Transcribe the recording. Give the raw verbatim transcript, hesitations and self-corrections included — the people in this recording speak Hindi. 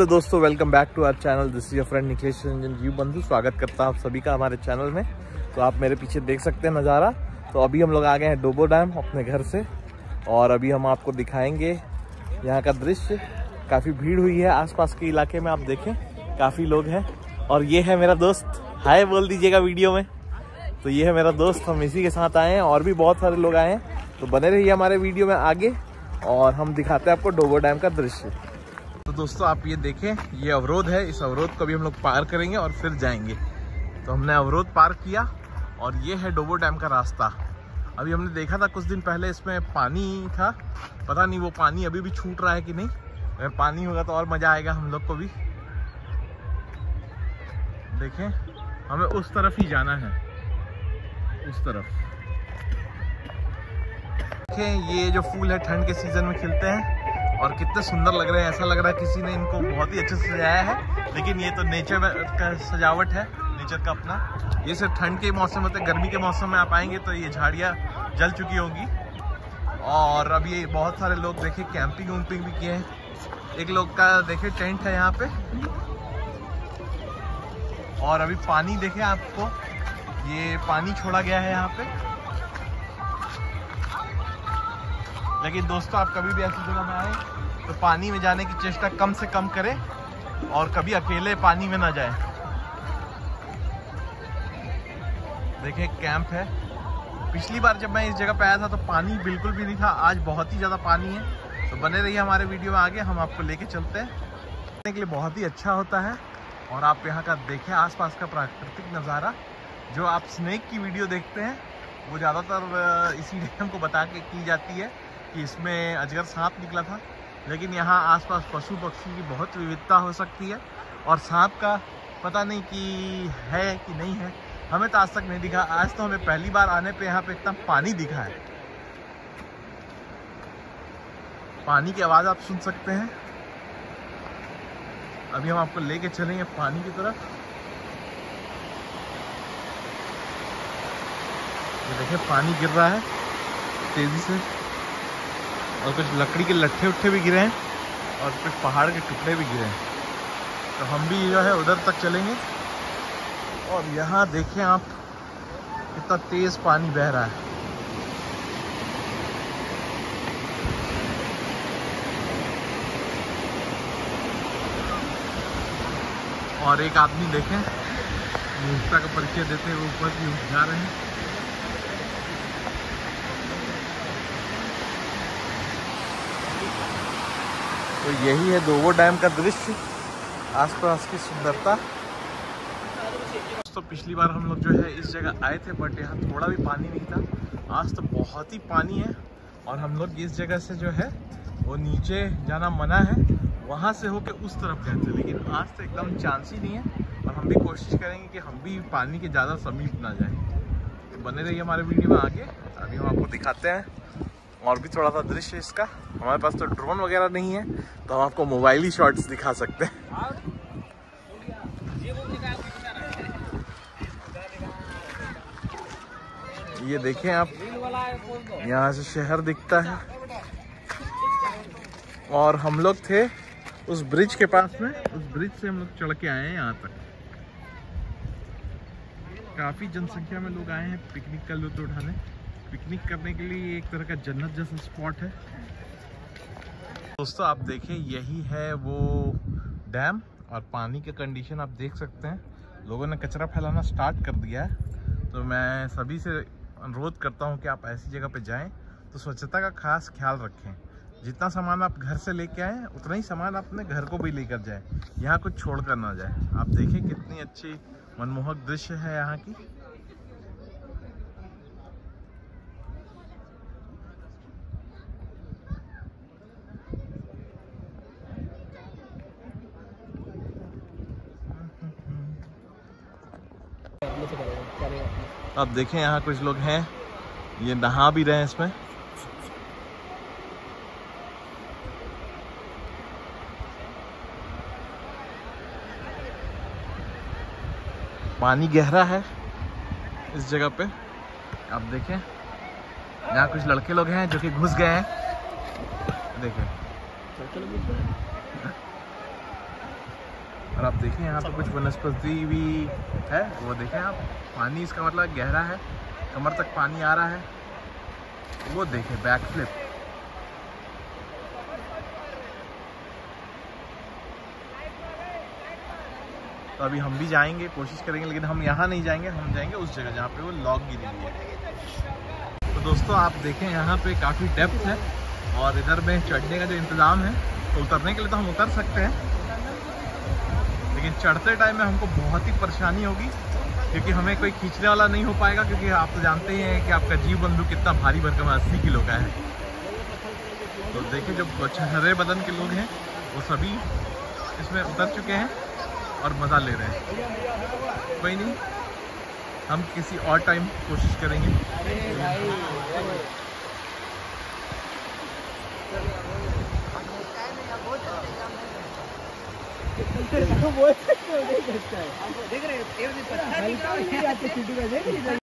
हेलो दोस्तों, welcome back to our channel. This is your friend Nikesh Ranjan जीव बंधु। स्वागत करता हूँ आप सभी का हमारे चैनल में। तो आप मेरे पीछे देख सकते हैं नज़ारा। तो अभी हम लोग आ गए हैं डोबो डैम अपने घर से, और अभी हम आपको दिखाएंगे यहाँ का दृश्य। काफ़ी भीड़ हुई है आसपास के इलाके में, आप देखें काफ़ी लोग हैं। और ये है मेरा दोस्त, हाय बोल दीजिएगा वीडियो में। तो ये है मेरा दोस्त, हम इसी के साथ आए हैं और भी बहुत सारे लोग आए हैं। तो बने रहिए हमारे वीडियो में आगे, और हम दिखाते हैं आपको डोबो डैम का दृश्य। तो दोस्तों आप ये देखें, ये अवरोध है, इस अवरोध को भी हम लोग पार करेंगे और फिर जाएंगे। तो हमने अवरोध पार किया और ये है डोबो डैम का रास्ता। अभी हमने देखा था कुछ दिन पहले इसमें पानी था, पता नहीं वो पानी अभी भी छूट रहा है कि नहीं। अगर पानी होगा तो और मज़ा आएगा हम लोग को भी। देखें, हमें उस तरफ ही जाना है, उस तरफ। देखें ये जो फूल है ठंड के सीज़न में खिलते हैं और कितने सुंदर लग रहे हैं। ऐसा लग रहा है किसी ने इनको बहुत ही अच्छे से सजाया है, लेकिन ये तो नेचर का सजावट है, नेचर का अपना। ये सिर्फ ठंड के मौसम होते हैं, गर्मी के मौसम में आप आएंगे तो ये झाड़ियाँ जल चुकी होंगी। और अब ये बहुत सारे लोग देखे कैंपिंग वैम्पिंग भी किए हैं। एक लोग का देखे टेंट है यहाँ पे। और अभी पानी देखे आपको, ये पानी छोड़ा गया है यहाँ पे। लेकिन दोस्तों आप कभी भी ऐसी जगह में आए तो पानी में जाने की चेष्टा कम से कम करें, और कभी अकेले पानी में ना जाएं। देखिए कैंप है। पिछली बार जब मैं इस जगह पे आया था तो पानी बिल्कुल भी नहीं था, आज बहुत ही ज़्यादा पानी है। तो बने रहिए हमारे वीडियो में आगे, हम आपको लेके चलते हैं। देखने के लिए बहुत ही अच्छा होता है। और आप यहाँ का देखें आसपास का प्राकृतिक नज़ारा। जो आप स्नेक की वीडियो देखते हैं वो ज़्यादातर इसी डैम को बता के की जाती है कि इसमें अजगर सांप निकला था, लेकिन यहाँ आसपास पशु पक्षी की बहुत विविधता हो सकती है। और सांप का पता नहीं कि है कि नहीं है, हमें तो आज तक नहीं दिखा। आज तो हमें पहली बार आने पे यहाँ पे इतना पानी दिखा है। पानी की आवाज़ आप सुन सकते हैं। अभी हम आपको लेके चलेंगे पानी की तरफ। ये देखिए पानी गिर रहा है तेज़ी से, और कुछ लकड़ी के लट्ठे उट्ठे भी गिरे हैं और कुछ पहाड़ के टुकड़े भी गिरे हैं। तो हम भी जो है उधर तक चलेंगे। और यहाँ देखें आप कितना तेज़ पानी बह रहा है। और एक आदमी देखें मूर्खता का परिचय देते हुए ऊपर भी उठ जा रहे हैं। तो यही है डोबो डैम का दृश्य, आसपास की सुंदरता। तो पिछली बार हम लोग जो है इस जगह आए थे, बट यहाँ थोड़ा भी पानी नहीं था। आज तो बहुत ही पानी है। और हम लोग इस जगह से जो है वो नीचे जाना मना है, वहाँ से होके उस तरफ गए थे, लेकिन आज तो एकदम चांस ही नहीं है। और हम भी कोशिश करेंगे कि हम भी पानी के ज़्यादा समीप ना जाए। तो बने रहिए हमारे वीडियो में आगे, अभी हम आपको दिखाते हैं और भी थोड़ा सा दृश्य इसका। हमारे पास तो ड्रोन वगैरह नहीं है, तो हम आपको मोबाइल ही शॉट्स दिखा सकते हैं। ये देखें आप, यहाँ से शहर दिखता है। और हम लोग थे उस ब्रिज के पास में, उस ब्रिज से हम लोग चढ़ के आए हैं यहाँ तक। काफ़ी जनसंख्या में लोग आए हैं पिकनिक का लुत्फ उठाने। पिकनिक करने के लिए एक तरह का जन्नत जैसा स्पॉट है। दोस्तों आप देखें यही है वो डैम, और पानी का कंडीशन आप देख सकते हैं। लोगों ने कचरा फैलाना स्टार्ट कर दिया है। तो मैं सभी से अनुरोध करता हूं कि आप ऐसी जगह पे जाएं तो स्वच्छता का खास ख्याल रखें। जितना सामान आप घर से लेके आएँ उतना ही सामान आप अपने घर को भी लेकर जाएँ, यहाँ कुछ छोड़ कर ना जाए। आप देखें कितनी अच्छी मनमोहक दृश्य है यहाँ की। अब देखें यहाँ कुछ लोग हैं, ये नहा भी रहे हैं इसमें। पानी गहरा है इस जगह पे। आप देखें यहाँ कुछ लड़के लोग हैं जो कि घुस गए हैं। देखें और आप देखें यहाँ पर कुछ वनस्पति भी है, वो देखें आप, पानी इसका मतलब गहरा है, कमर तक पानी आ रहा है। वो देखें बैक फ्लिप, तो अभी हम भी जाएंगे, कोशिश करेंगे, लेकिन हम यहाँ नहीं जाएंगे, हम जाएंगे उस जगह जहाँ पे वो लॉग गिरी हुई है। तो दोस्तों आप देखें यहाँ पे काफ़ी डेप्थ है और इधर में चढ़ने का जो इंतज़ाम है, तो उतरने के लिए तो हम उतर सकते हैं, लेकिन चढ़ते टाइम में हमको बहुत ही परेशानी होगी क्योंकि हमें कोई खींचने वाला नहीं हो पाएगा, क्योंकि आप तो जानते ही हैं कि आपका जीव बंधु कितना भारी भरकम है, अस्सी किलो का है। तो देखिए जो हरे बदन के लोग हैं वो सभी इसमें उतर चुके हैं और मज़ा ले रहे हैं। कोई नहीं, हम किसी और टाइम कोशिश करेंगे। वो देख रहे हैं।